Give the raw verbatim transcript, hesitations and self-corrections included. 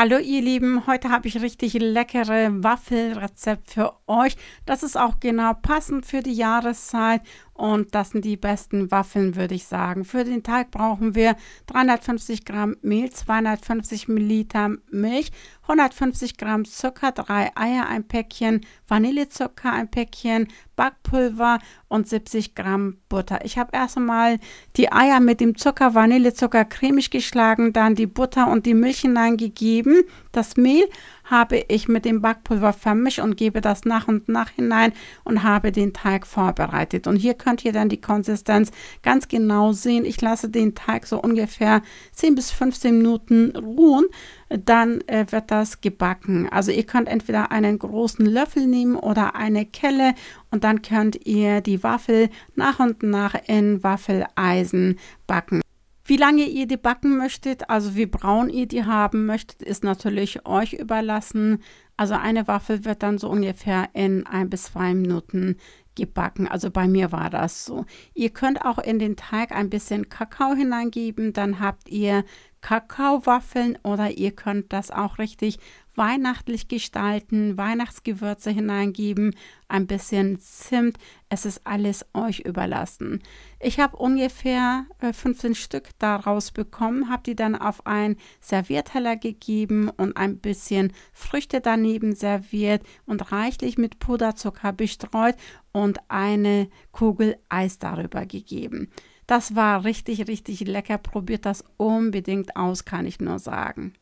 Hallo ihr Lieben, heute habe ich richtig leckere Waffelrezept für euch. Das ist auch genau passend für die Jahreszeit und das sind die besten Waffeln, würde ich sagen. Für den Teig brauchen wir dreihundertfünfzig Gramm Mehl, zweihundertfünfzig Milliliter Milch, hundertfünfzig Gramm Zucker, drei Eier, ein Päckchen Vanillezucker, ein Päckchen Backpulver und siebzig Gramm Butter. Ich habe erst einmal die Eier mit dem Zucker, Vanillezucker cremig geschlagen, dann die Butter und die Milch hineingegeben. Das Mehl habe ich mit dem Backpulver vermischt und gebe das nach und nach hinein und habe den Teig vorbereitet. Und hier könnt ihr dann die Konsistenz ganz genau sehen. Ich lasse den Teig so ungefähr zehn bis fünfzehn Minuten ruhen, dann äh, wird das gebacken. Also ihr könnt entweder einen großen Löffel nehmen oder eine Kelle und dann könnt ihr die Waffel nach und nach in Waffeleisen backen. Wie lange ihr die backen möchtet, also wie braun ihr die haben möchtet, ist natürlich euch überlassen. Also eine Waffel wird dann so ungefähr in ein bis zwei Minuten gebacken. Also bei mir war das so. Ihr könnt auch in den Teig ein bisschen Kakao hineingeben, dann habt ihr Kakaowaffeln oder ihr könnt das auch richtig weihnachtlich gestalten, Weihnachtsgewürze hineingeben, ein bisschen Zimt. Es ist alles euch überlassen. Ich habe ungefähr fünfzehn Stück daraus bekommen, habe die dann auf einen Servierteller gegeben und ein bisschen Früchte daneben serviert und reichlich mit Puderzucker bestreut und eine Kugel Eis darüber gegeben. Das war richtig, richtig lecker. Probiert das unbedingt aus, kann ich nur sagen.